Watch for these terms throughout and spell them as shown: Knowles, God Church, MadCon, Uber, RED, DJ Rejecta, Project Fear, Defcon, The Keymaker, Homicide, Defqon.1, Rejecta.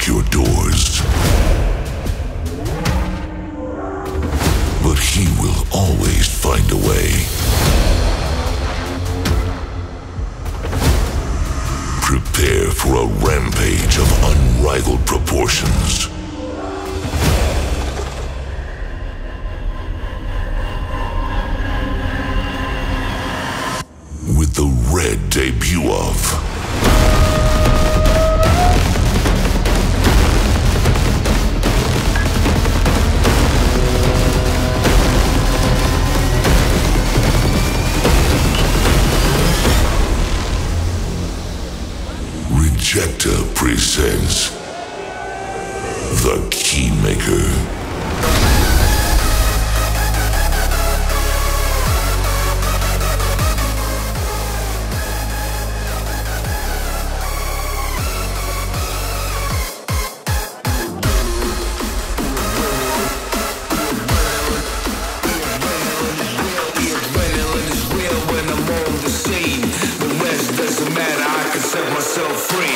lock your doors. But he will always find a way. Prepare for a rampage of unrivaled proportions. With the red debut of... Rejecta presents The Keymaker. The adrenaline is real when I'm on the scene. The rest doesn't matter, I can set myself free.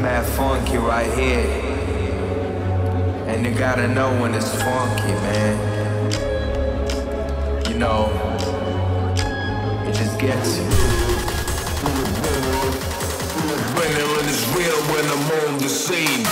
Mad funky right here, and you gotta know when it's funky, man. You know, it just gets you. Adrenaline is real when I'm on the scene.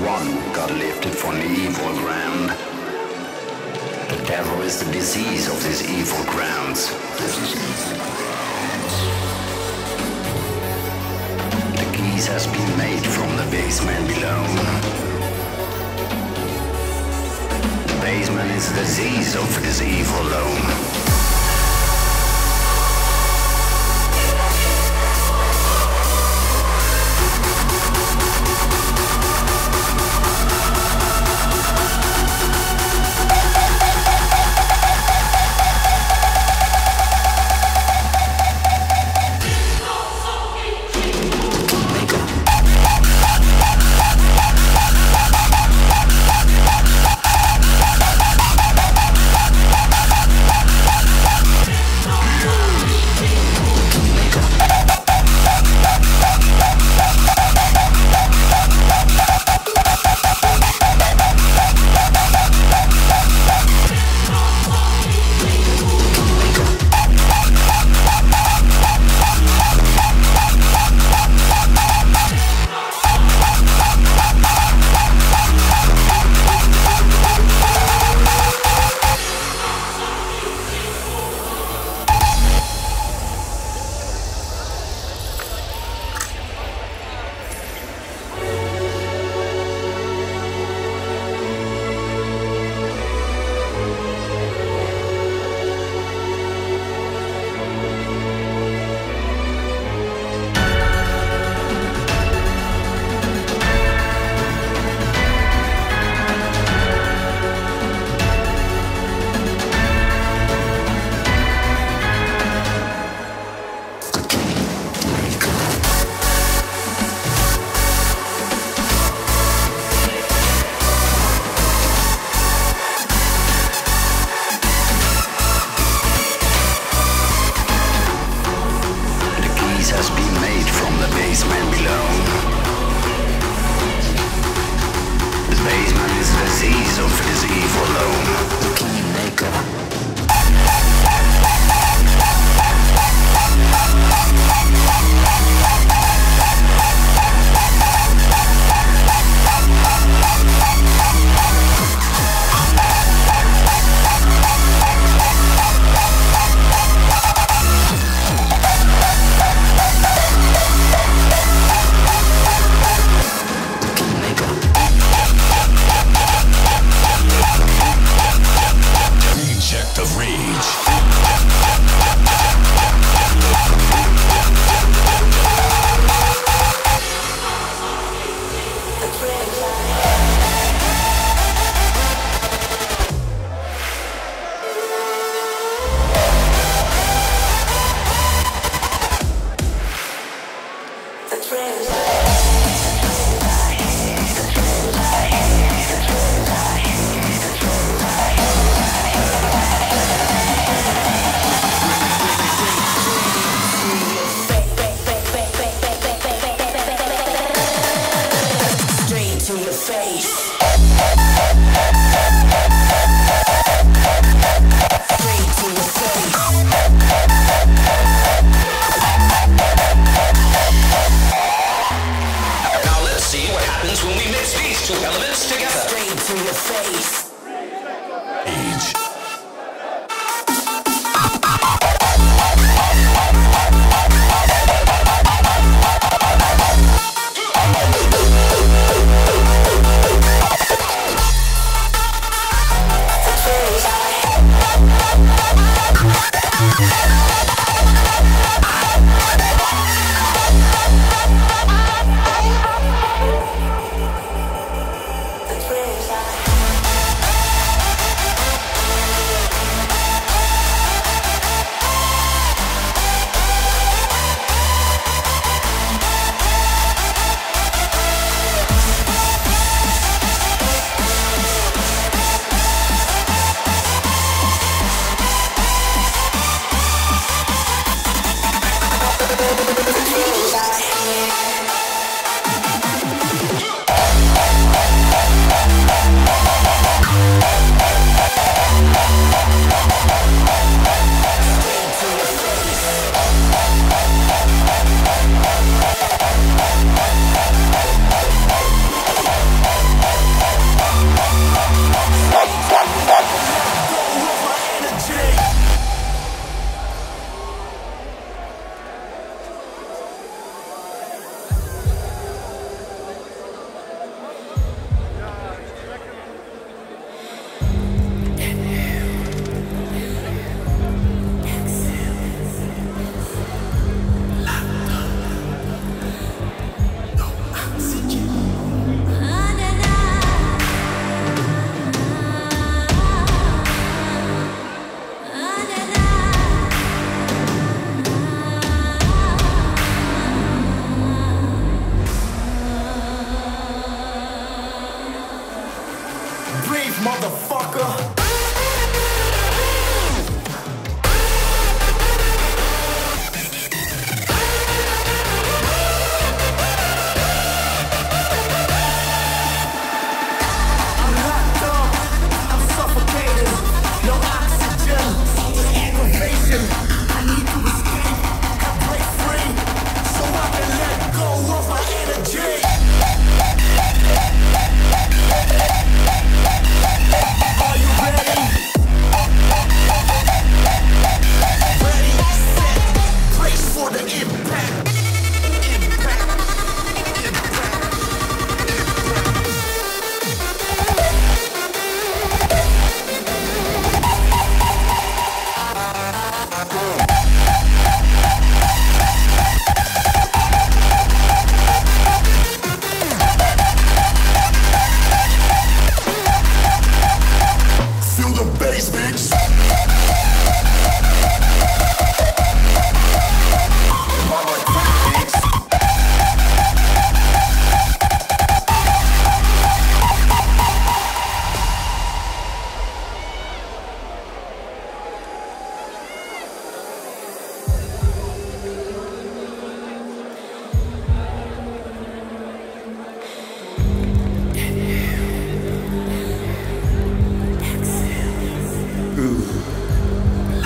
One got lifted from the evil ground. The devil is the disease of these evil grounds. The keys has been made from the basement below. The basement is the disease of this evil loam. your face. Age.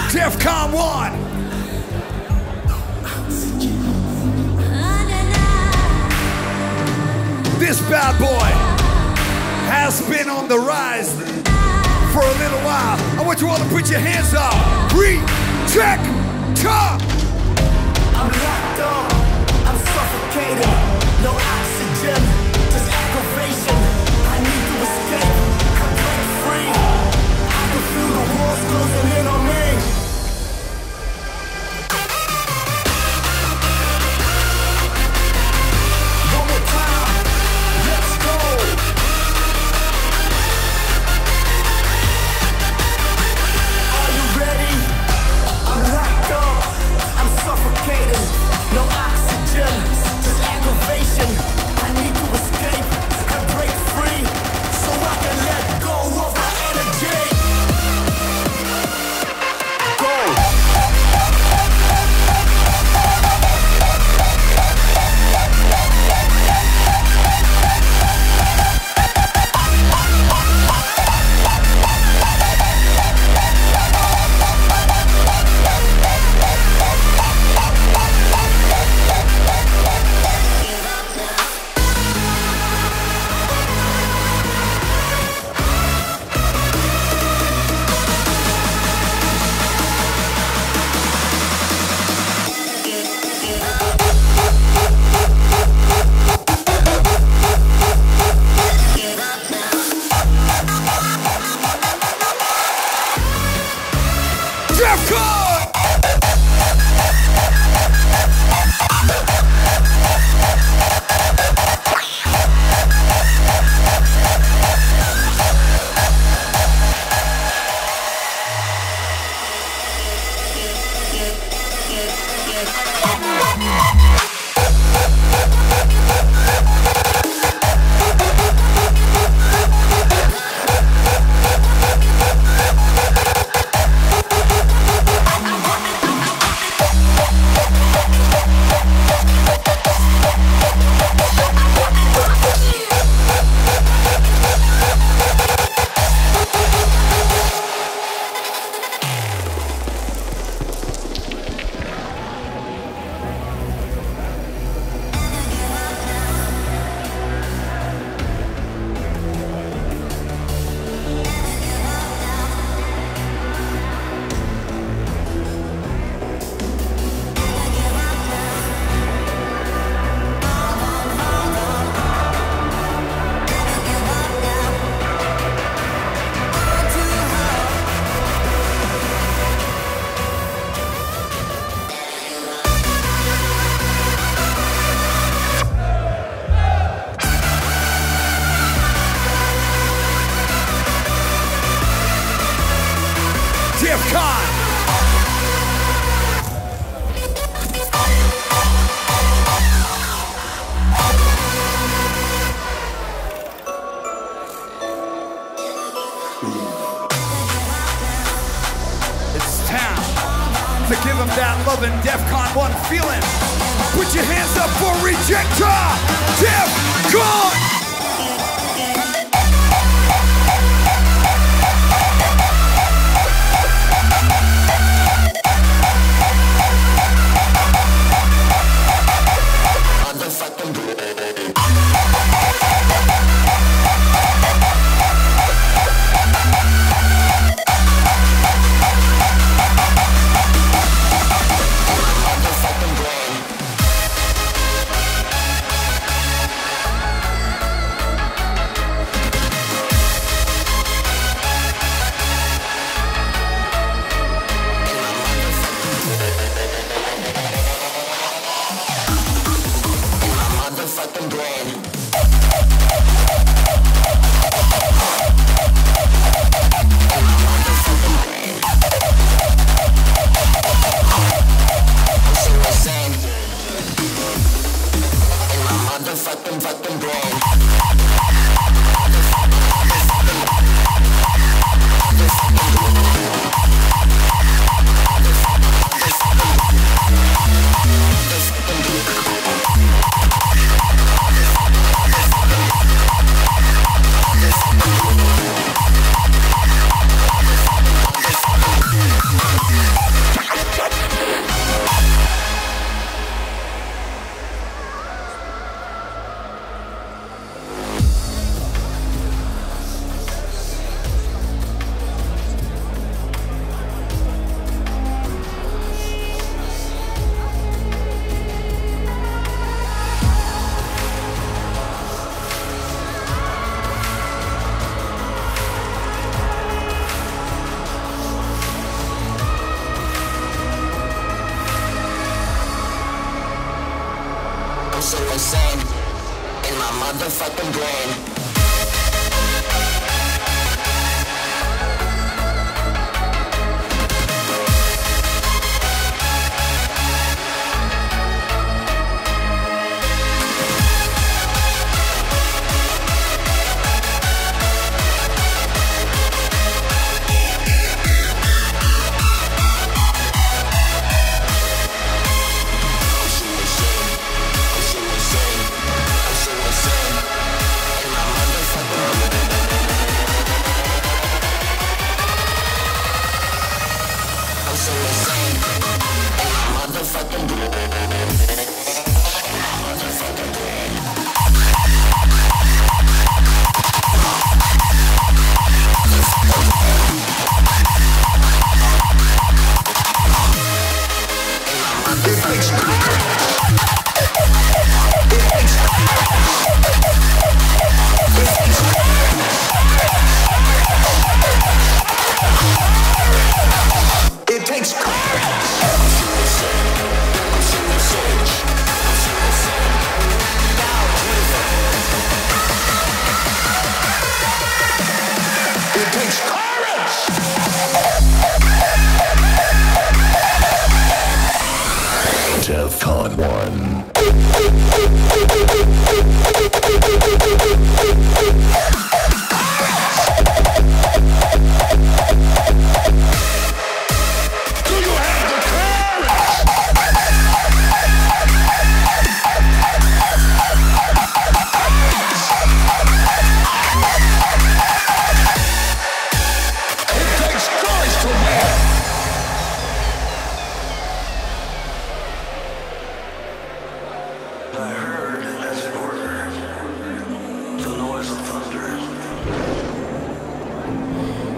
Defqon.1. This bad boy has been on the rise for a little while. I want you all to put your hands up. Rejecta. I'm locked up, I'm suffocated, no oxygen, just aggravation. I need to escape, I'm break free. I can feel the walls closing in on me. No oxygen, just aggravation. I need to To give them that loving Defcon 1 feeling. Put your hands up for Rejecta, Defcon!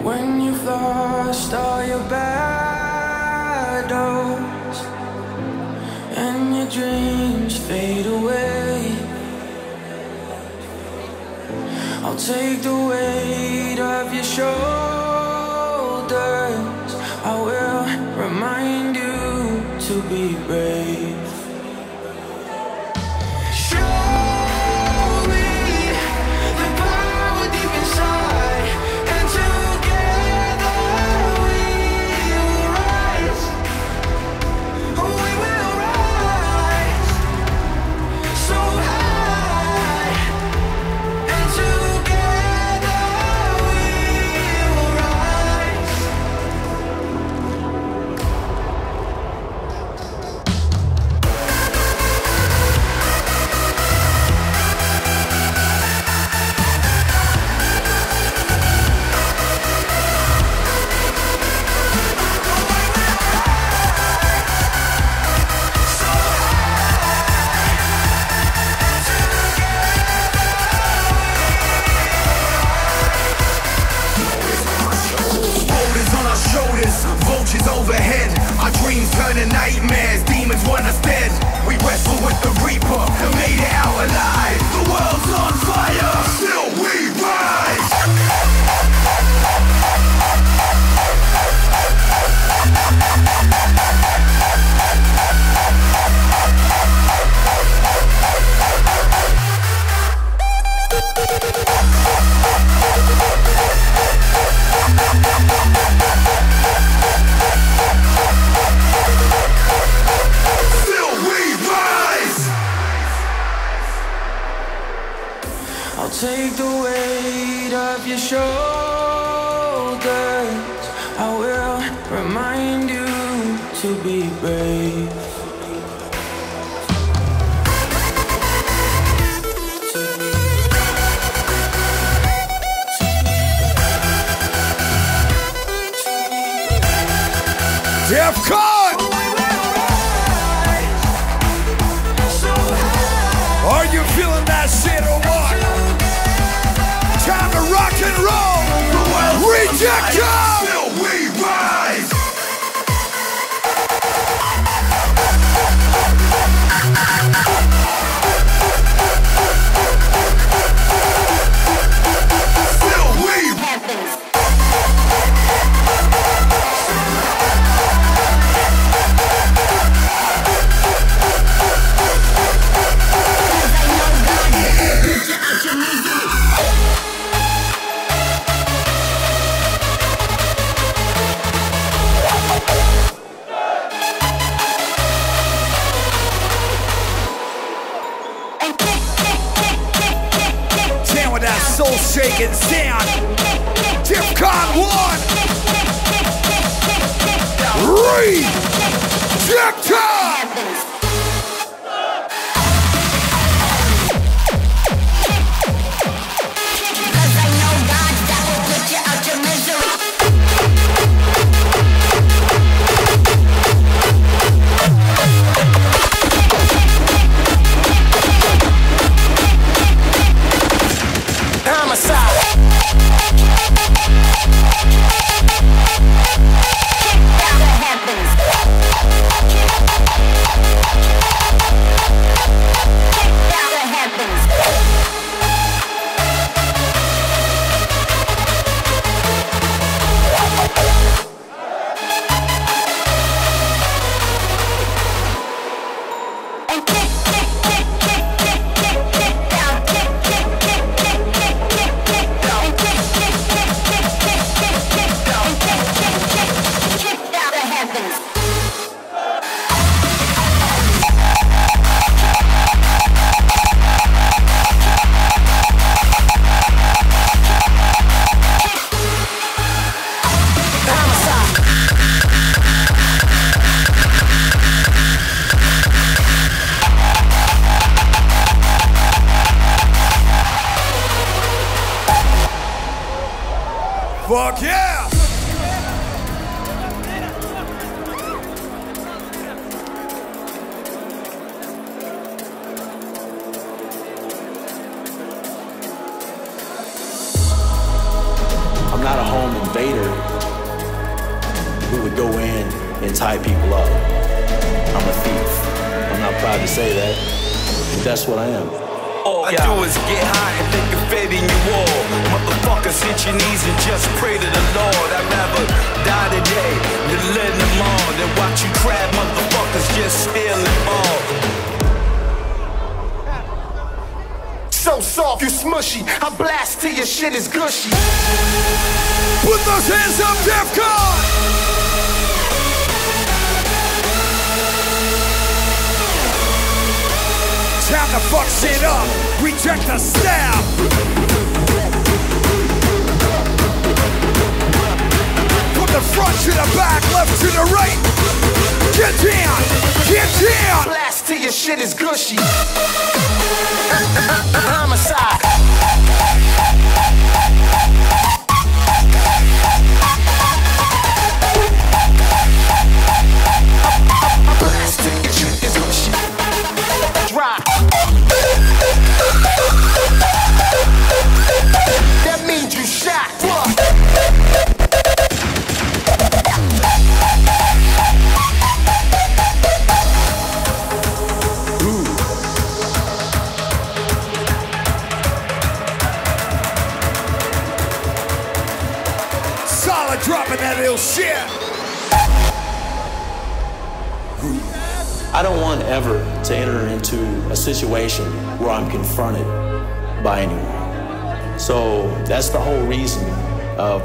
When you've lost all your battles and your dreams fade away, I'll take the weight of your shoulders. I will remind you to be brave. Take the weight of your shoulders. I will remind you to be brave. Defcon! Are you feeling that shit or what? Time to rock and roll. Rejecta! Till we rise. Till we rise. Shaking sound. Defqon.1. Fuck yeah! I'm not a homie. unknown invader who would go in and tie people up. I'm a thief. I'm not proud to say that, but that's what I am. All I do is get high and think of fed in your wall. Motherfuckers, hit your knees and just pray to the Lord. I'd rather die today than let them on, than watch you crab motherfuckers just steal it all. So soft, you smushy, I blast till your shit is gushy. Put those hands up, Defcon! Time to fuck shit up, Rejecta style. From the front to the back, left to the right. Get down, get down! Blast till your shit is gushy. Homicide. That means you shot. Shit. I don't want ever to enter into a situation where I'm confronted by anyone. So that's the whole reason of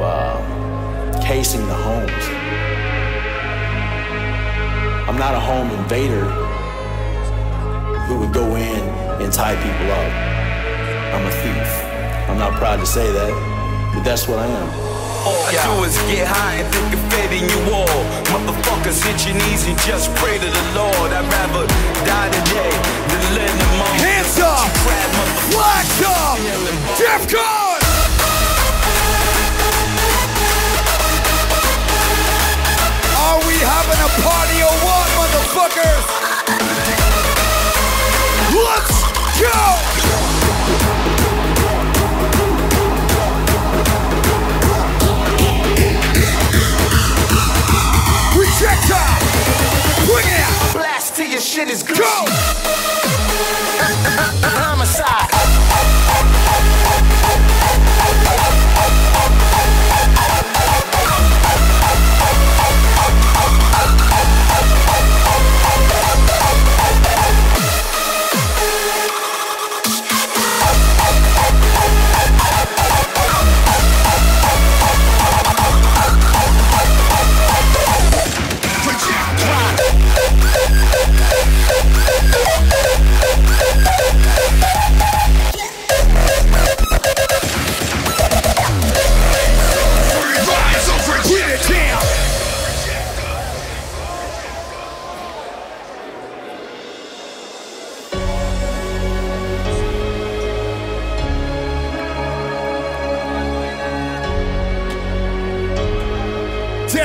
casing the homes. I'm not a home invader who would go in and tie people up. I'm a thief. I'm not proud to say that, but that's what I am. All I do is get high and think of fed in your wall. Motherfuckers, hit your knees and just pray to the Lord. I'd rather die today than let them on. Hands up! Flags up! Defcon! Are we having a party or what, motherfuckers? Let's go! Rejecta! Bring it out! Blast till your shit is good. Go! Homicide.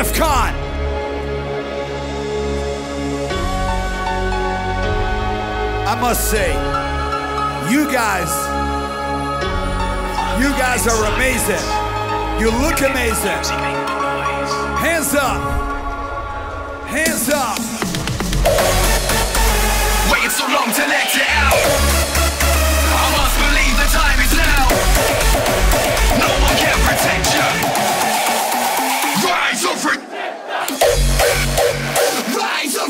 Defcon. I must say, you guys are amazing. You look amazing. Hands up. Hands up. Waiting so long to let you out. I must believe the time is now. No one can protect you. Rise of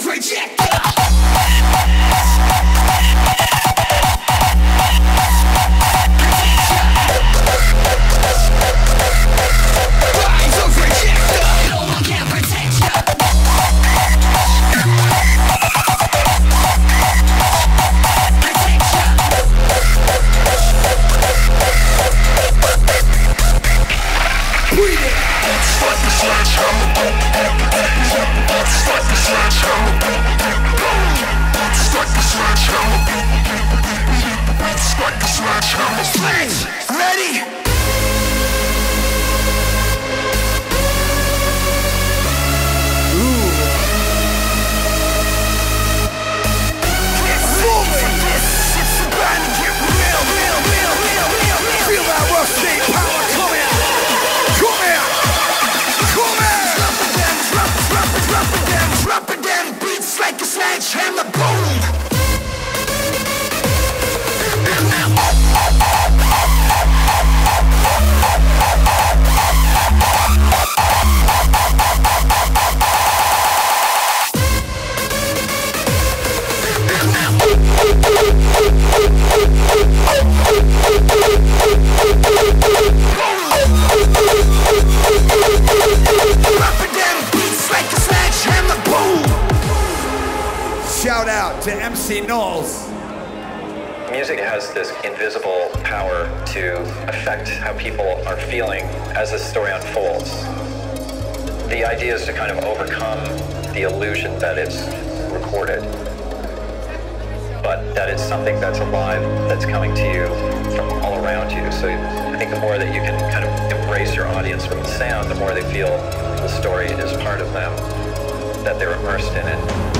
Rejection. Feel that rough state power coming out. Come out. MC Knowles. Music has this invisible power to affect how people are feeling as the story unfolds. The idea is to kind of overcome the illusion that it's recorded, but that it's something that's alive, that's coming to you from all around you. So I think the more that you can kind of embrace your audience with the sound, the more they feel the story is part of them, that they're immersed in it.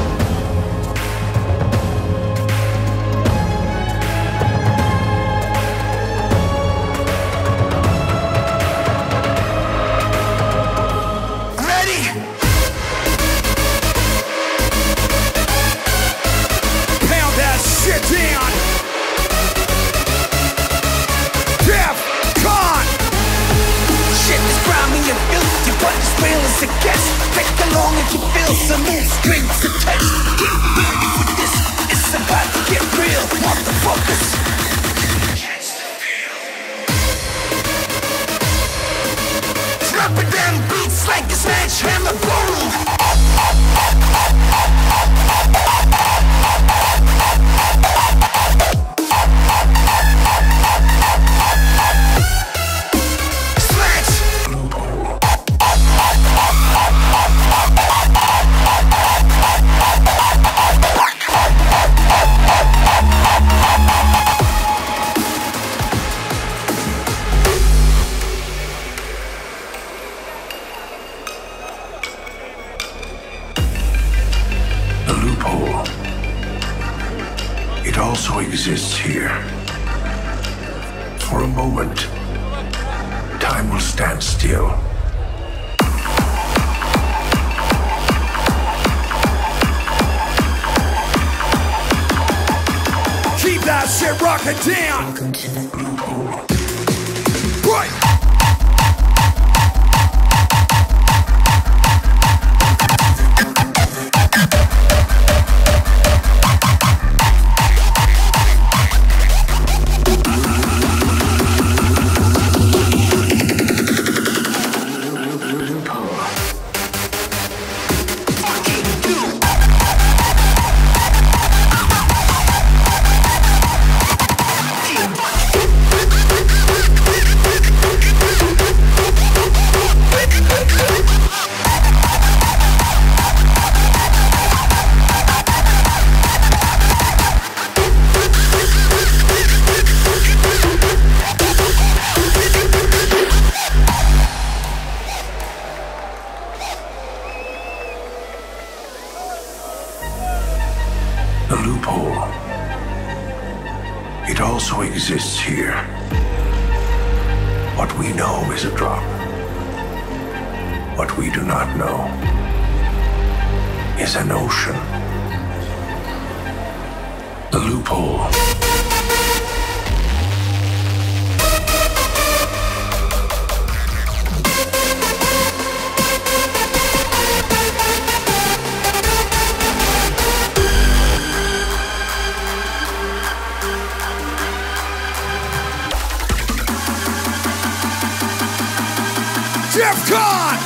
Defcon!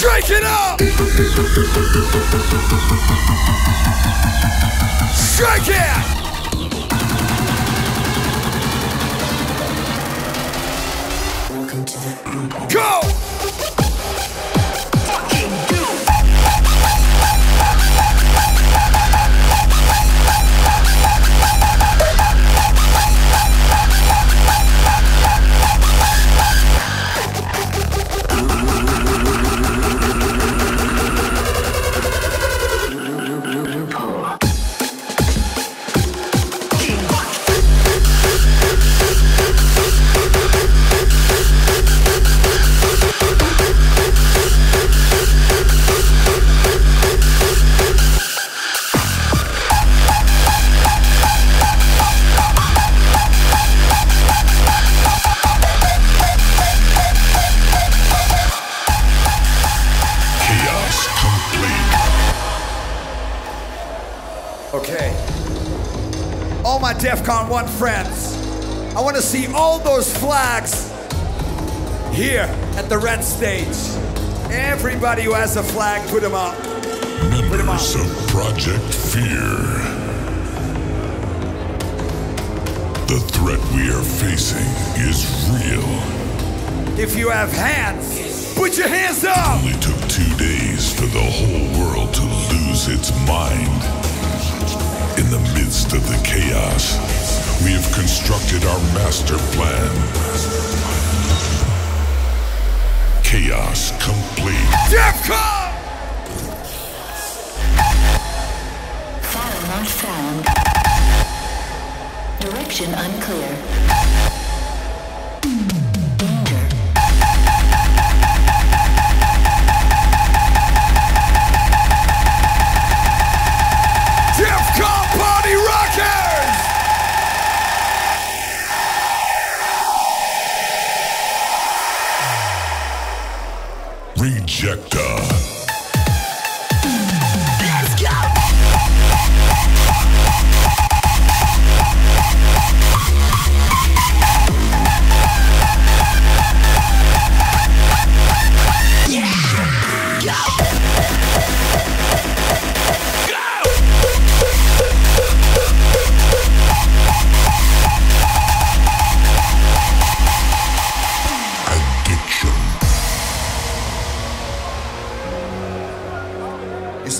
Shake it up! Shake it! Welcome to the go! Fucking do! Defqon.1 friends, I want to see all those flags here at the red stage. Everybody who has a flag, put them up. Members of Project Fear. The threat we are facing is real. If you have hands, put your hands up! It only took 2 days for the whole world to lose its mind. In the midst of the chaos, we have constructed our master plan. Chaos complete. Defcon! Not found. Direction unclear. Danger. Defcon Party Rockers! Rejecta.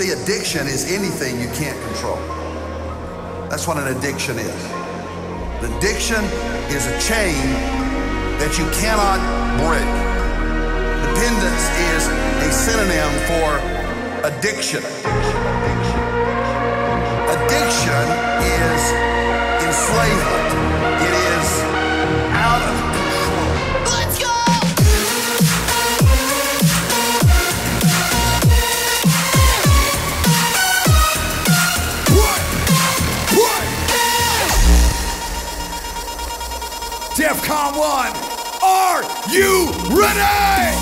See, addiction is anything you can't control. That's what an addiction is. Addiction is a chain that you cannot break. Dependence is a synonym for addiction. Addiction is enslavement. It is out of control. Let's go! Defqon.1, are you ready?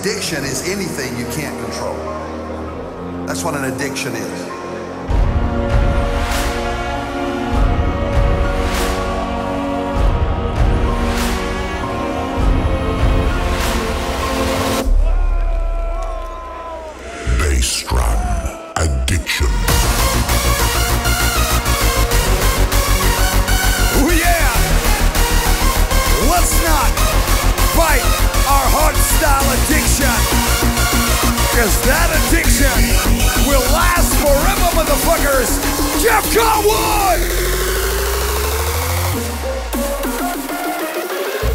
Addiction is anything you can't control. That's what an addiction is. Because that addiction will last forever, motherfuckers! Defqon.1!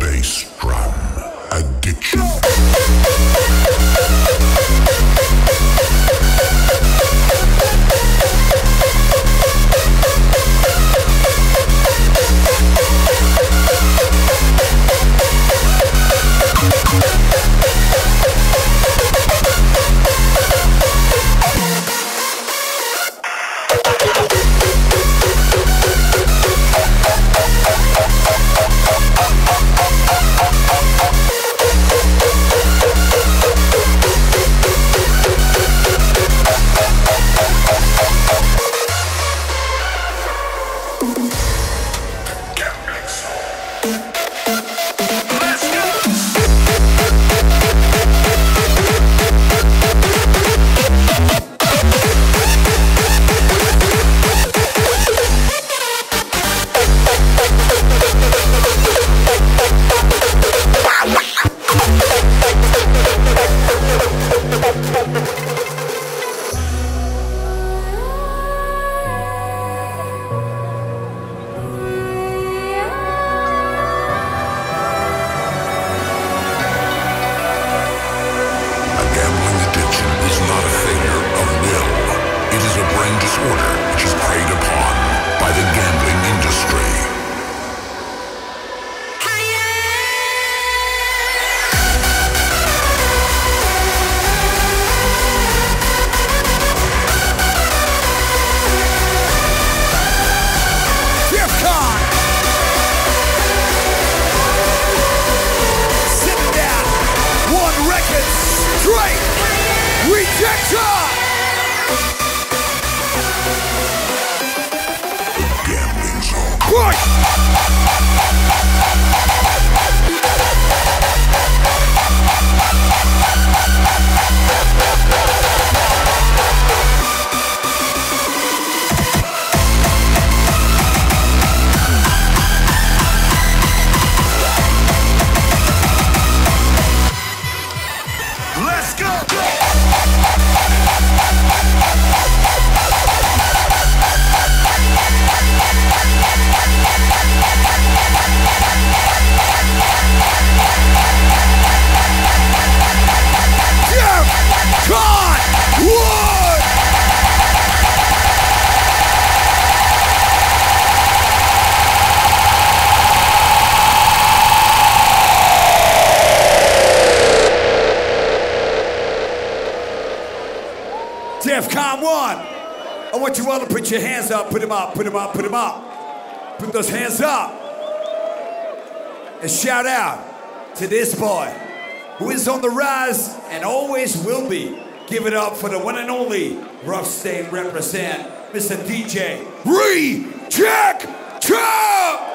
Bass drum addiction. Straight Rejecta. The gambling zone. Push. Defqon.1, I want you all to put your hands up, put them up, put them up, put them up. Put those hands up. And shout out to this boy, who is on the rise and always will be. Give it up for the one and only Rough State represent, Mr. DJ Rejecta.